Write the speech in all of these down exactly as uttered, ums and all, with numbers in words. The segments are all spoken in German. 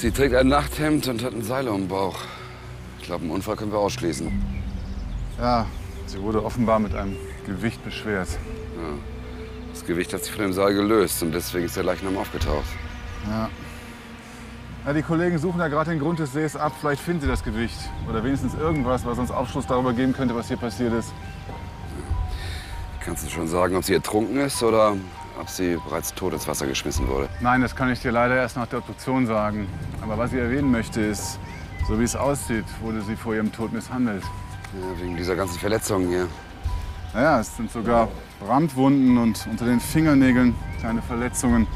Sie trägt ein Nachthemd und hat ein Seil um den Bauch. Ich glaube, einen Unfall können wir ausschließen. Ja, sie wurde offenbar mit einem Gewicht beschwert. Ja. Das Gewicht hat sich von dem Seil gelöst und deswegen ist der Leichnam aufgetaucht. Ja. Ja, die Kollegen suchen da gerade den Grund des Sees ab. Vielleicht finden sie das Gewicht. Oder wenigstens irgendwas, was uns Aufschluss darüber geben könnte, was hier passiert ist. Kannst du schon sagen, ob sie ertrunken ist oder ob sie bereits tot ins Wasser geschmissen wurde? Nein, das kann ich dir leider erst nach der Obduktion sagen. Aber was ich erwähnen möchte ist, so wie es aussieht, wurde sie vor ihrem Tod misshandelt. Ja, wegen dieser ganzen Verletzungen hier. Naja, es sind sogar Brandwunden und unter den Fingernägeln kleine Verletzungen.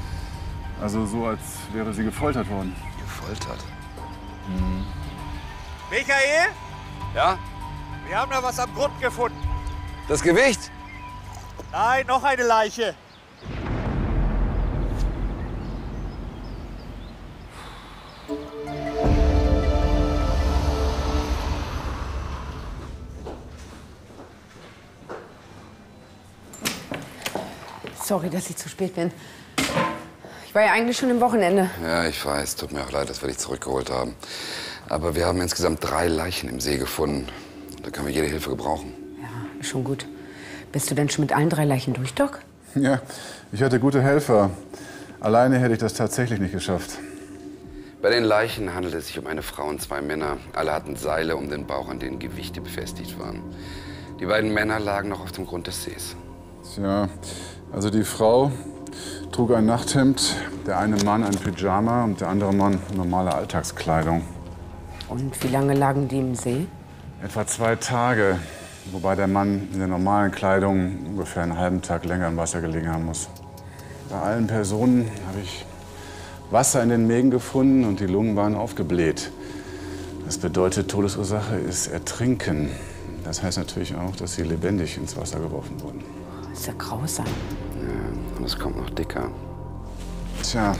Also so, als wäre sie gefoltert worden. Gefoltert? Mhm. Michael? Ja? Wir haben da was am Grund gefunden. Das Gewicht? Nein, noch eine Leiche. Sorry, dass ich zu spät bin. Ich war ja eigentlich schon im Wochenende. Ja, ich weiß. Tut mir auch leid, dass wir dich zurückgeholt haben. Aber wir haben insgesamt drei Leichen im See gefunden. Da können wir jede Hilfe gebrauchen. Ja, ist schon gut. Bist du denn schon mit allen drei Leichen durch, Doc? Ja, ich hatte gute Helfer. Alleine hätte ich das tatsächlich nicht geschafft. Bei den Leichen handelt es sich um eine Frau und zwei Männer. Alle hatten Seile um den Bauch, an denen Gewichte befestigt waren. Die beiden Männer lagen noch auf dem Grund des Sees. Tja, also die Frau trug ein Nachthemd, der eine Mann ein Pyjama und der andere Mann normale Alltagskleidung. Und wie lange lagen die im See? Etwa zwei Tage, wobei der Mann in der normalen Kleidung ungefähr einen halben Tag länger im Wasser gelegen haben muss. Bei allen Personen habe ich Wasser in den Mägen gefunden und die Lungen waren aufgebläht. Das bedeutet, Todesursache ist Ertrinken. Das heißt natürlich auch, dass sie lebendig ins Wasser geworfen wurden. Das ist ja grausam. Ja, und es kommt noch dicker. Tja,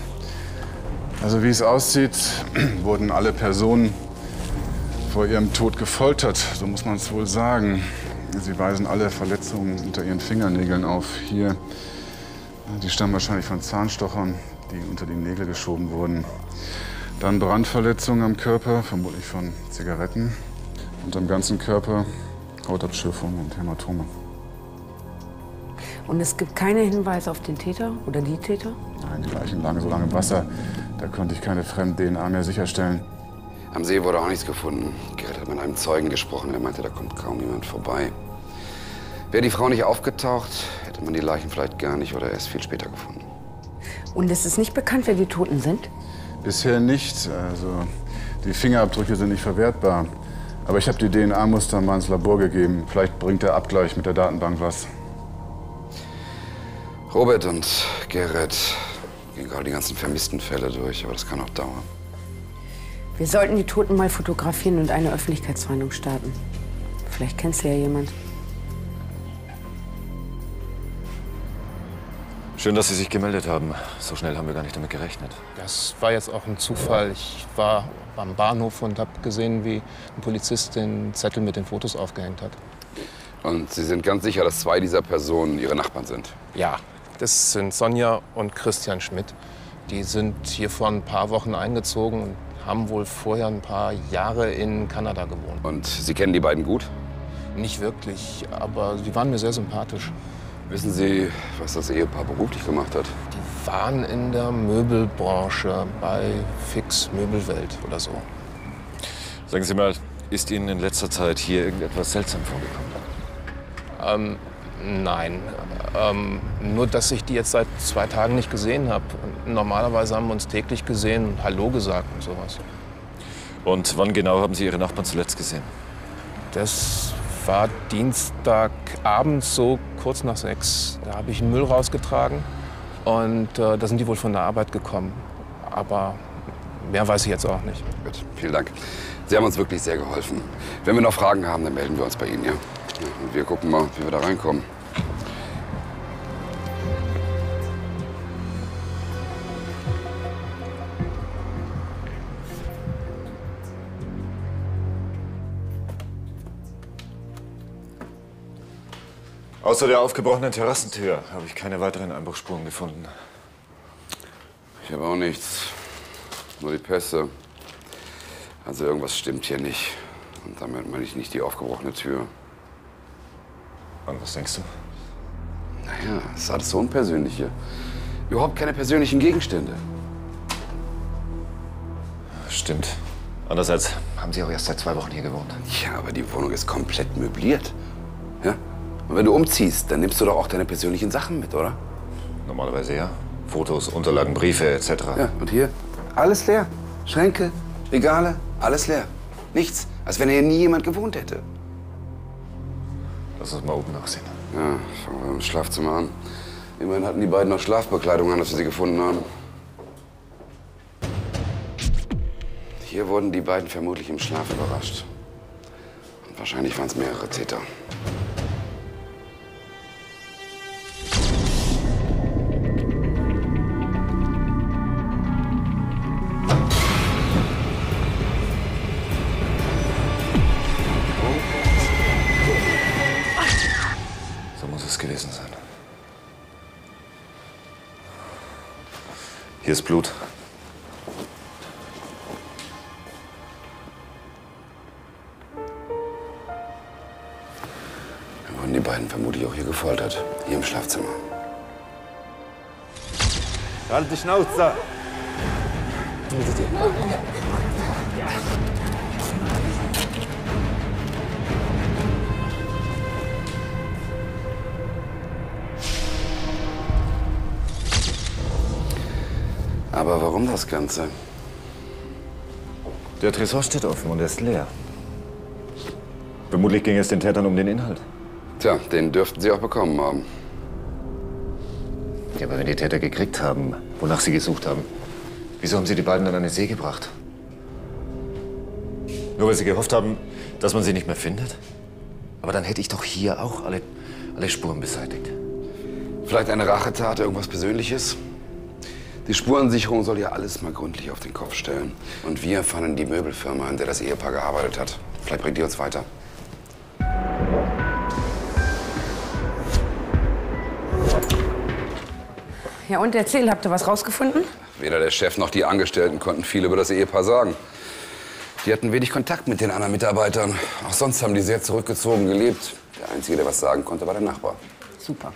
also wie es aussieht, wurden alle Personen vor ihrem Tod gefoltert, so muss man es wohl sagen. Sie weisen alle Verletzungen unter ihren Fingernägeln auf. Hier, die stammen wahrscheinlich von Zahnstochern, die unter die Nägel geschoben wurden. Dann Brandverletzungen am Körper, vermutlich von Zigaretten. Und am ganzen Körper Hautabschürfungen und Hämatome. Und es gibt keine Hinweise auf den Täter oder die Täter? Nein, die Leichen lagen so lange im Wasser, da konnte ich keine Fremd-D N A mehr sicherstellen. Am See wurde auch nichts gefunden. Gerrit hat mit einem Zeugen gesprochen, der meinte, da kommt kaum jemand vorbei. Wäre die Frau nicht aufgetaucht, hätte man die Leichen vielleicht gar nicht oder erst viel später gefunden. Und es ist nicht bekannt, wer die Toten sind? Bisher nicht. Also die Fingerabdrücke sind nicht verwertbar. Aber ich habe die D N A-Muster mal ins Labor gegeben. Vielleicht bringt der Abgleich mit der Datenbank was. Robert und Gerrit gehen gerade die ganzen vermissten Fälle durch, aber das kann auch dauern. Wir sollten die Toten mal fotografieren und eine Öffentlichkeitsfahndung starten. Vielleicht kennst du ja jemand. Schön, dass Sie sich gemeldet haben. So schnell haben wir gar nicht damit gerechnet. Das war jetzt auch ein Zufall. Ich war am Bahnhof und habe gesehen, wie ein Polizist den Zettel mit den Fotos aufgehängt hat. Und Sie sind ganz sicher, dass zwei dieser Personen Ihre Nachbarn sind? Ja, das sind Sonja und Christian Schmidt. Die sind hier vor ein paar Wochen eingezogen und haben wohl vorher ein paar Jahre in Kanada gewohnt. Und Sie kennen die beiden gut? Nicht wirklich, aber die waren mir sehr sympathisch. Wissen Sie, was das Ehepaar beruflich gemacht hat? Die waren in der Möbelbranche bei Fix Möbelwelt oder so. Sagen Sie mal, ist Ihnen in letzter Zeit hier irgendetwas seltsam vorgekommen? Ähm, nein. Ähm, nur, dass ich die jetzt seit zwei Tagen nicht gesehen habe. Normalerweise haben wir uns täglich gesehen und Hallo gesagt und sowas. Und wann genau haben Sie Ihre Nachbarn zuletzt gesehen? Das war Dienstagabend, so kurz nach sechs. Da habe ich den Müll rausgetragen und äh, da sind die wohl von der Arbeit gekommen. Aber mehr weiß ich jetzt auch nicht. Gut, vielen Dank. Sie haben uns wirklich sehr geholfen. Wenn wir noch Fragen haben, dann melden wir uns bei Ihnen, ja? Und wir gucken mal, wie wir da reinkommen. Außer der aufgebrochenen Terrassentür habe ich keine weiteren Einbruchsspuren gefunden. Ich habe auch nichts. nur die Pässe. Also irgendwas stimmt hier nicht. Und damit meine ich nicht die aufgebrochene Tür. Und was denkst du? Naja, es ist alles so unpersönlich hier. Überhaupt keine persönlichen Gegenstände. Stimmt. Andererseits haben sie auch erst seit zwei Wochen hier gewohnt. Ja, aber die Wohnung ist komplett möbliert. Ja? Und wenn du umziehst, dann nimmst du doch auch deine persönlichen Sachen mit, oder? Normalerweise ja. Fotos, Unterlagen, Briefe et cetera. Ja, und hier? Alles leer. Schränke, Regale, alles leer. Nichts, als wenn hier nie jemand gewohnt hätte. Lass uns mal oben nachsehen. Ja, fangen wir im Schlafzimmer an. Immerhin hatten die beiden noch Schlafbekleidung an, als wir sie gefunden haben. Hier wurden die beiden vermutlich im Schlaf überrascht. Und wahrscheinlich waren es mehrere Täter. Hier ist Blut. Dann wurden die beiden vermutlich auch hier gefoltert. Hier im Schlafzimmer. Halt die Schnauze! Aber warum das Ganze? Der Tresor steht offen und er ist leer. Vermutlich ging es den Tätern um den Inhalt. Tja, den dürften sie auch bekommen haben. Ja, aber wenn die Täter gekriegt haben, wonach sie gesucht haben, wieso haben sie die beiden dann an den See gebracht? Nur weil sie gehofft haben, dass man sie nicht mehr findet? Aber dann hätte ich doch hier auch alle, alle Spuren beseitigt. Vielleicht eine Rachetat, irgendwas Persönliches? Die Spurensicherung soll ja alles mal gründlich auf den Kopf stellen. Und wir fanden die Möbelfirma, an der das Ehepaar gearbeitet hat. Vielleicht bringt die uns weiter. Ja und, erzähl, habt ihr was rausgefunden? Weder der Chef noch die Angestellten konnten viel über das Ehepaar sagen. Die hatten wenig Kontakt mit den anderen Mitarbeitern. Auch sonst haben die sehr zurückgezogen gelebt. Der Einzige, der was sagen konnte, war der Nachbar. Super.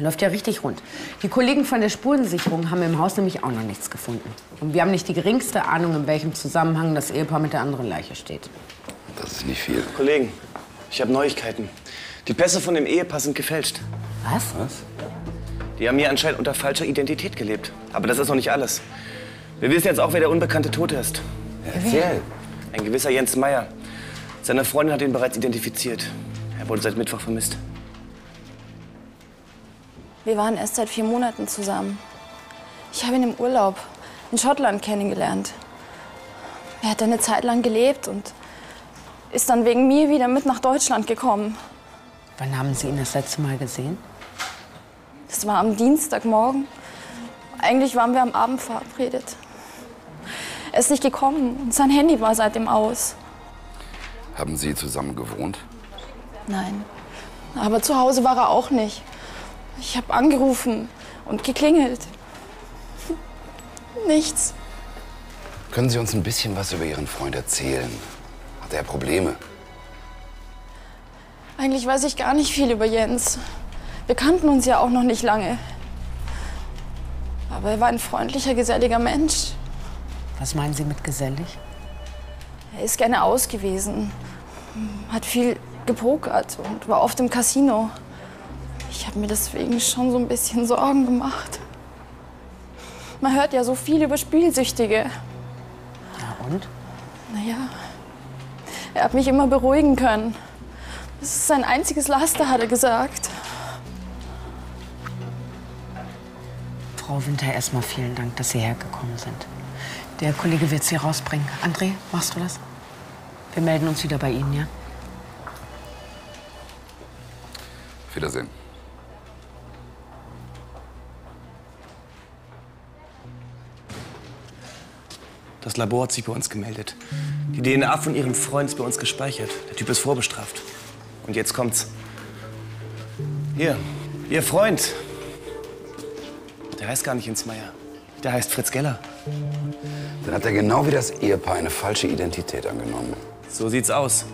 Läuft ja richtig rund. Die Kollegen von der Spurensicherung haben im Haus nämlich auch noch nichts gefunden. Und wir haben nicht die geringste Ahnung, in welchem Zusammenhang das Ehepaar mit der anderen Leiche steht. Das ist nicht viel. Kollegen, ich habe Neuigkeiten. Die Pässe von dem Ehepaar sind gefälscht. Was? Was? Die haben hier anscheinend unter falscher Identität gelebt. Aber das ist noch nicht alles. Wir wissen jetzt auch, wer der unbekannte Tote ist. Erzähl. Ein gewisser Jens Meier. Seine Freundin hat ihn bereits identifiziert. Er wurde seit Mittwoch vermisst. Wir waren erst seit vier Monaten zusammen. Ich habe ihn im Urlaub in Schottland kennengelernt. Er hat eine Zeit lang gelebt und ist dann wegen mir wieder mit nach Deutschland gekommen. Wann haben Sie ihn das letzte Mal gesehen? Das war am Dienstagmorgen. Eigentlich waren wir am Abend verabredet. Er ist nicht gekommen und sein Handy war seitdem aus. Haben Sie zusammen gewohnt? Nein, aber zu Hause war er auch nicht. Ich habe angerufen und geklingelt. Nichts. Können Sie uns ein bisschen was über Ihren Freund erzählen? Hat er Probleme? Eigentlich weiß ich gar nicht viel über Jens. Wir kannten uns ja auch noch nicht lange. Aber er war ein freundlicher, geselliger Mensch. Was meinen Sie mit gesellig? Er ist gerne aus gewesen, hat viel gepokert und war oft im Casino. Ich habe mir deswegen schon so ein bisschen Sorgen gemacht. Man hört ja so viel über Spielsüchtige. Na und? Naja, er hat mich immer beruhigen können. Das ist sein einziges Laster, hat er gesagt. Frau Winter, erstmal vielen Dank, dass Sie hergekommen sind. Der Kollege wird Sie rausbringen. André, machst du das? Wir melden uns wieder bei Ihnen, ja? Wiedersehen. Das Labor hat sich bei uns gemeldet. Die D N A von ihrem Freund ist bei uns gespeichert. Der Typ ist vorbestraft. Und jetzt kommt's. Hier, ihr Freund. Der heißt gar nicht Jens Meier. Der heißt Fritz Geller. Dann hat er genau wie das Ehepaar eine falsche Identität angenommen. So sieht's aus.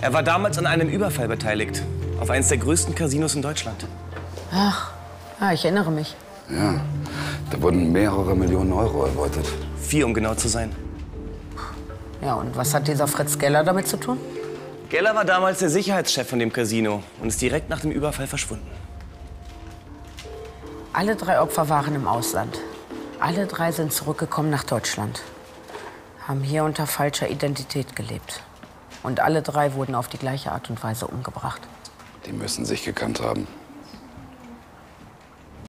Er war damals an einem Überfall beteiligt. Auf eines der größten Casinos in Deutschland. Ach, ah, ich erinnere mich. Ja, da wurden mehrere Millionen Euro erbeutet. Vier, um genau zu sein. Ja, und was hat dieser Fritz Geller damit zu tun? Geller war damals der Sicherheitschef von dem Casino und ist direkt nach dem Überfall verschwunden. Alle drei Opfer waren im Ausland. Alle drei sind zurückgekommen nach Deutschland. Haben hier unter falscher Identität gelebt. Und alle drei wurden auf die gleiche Art und Weise umgebracht. Die müssen sich gekannt haben.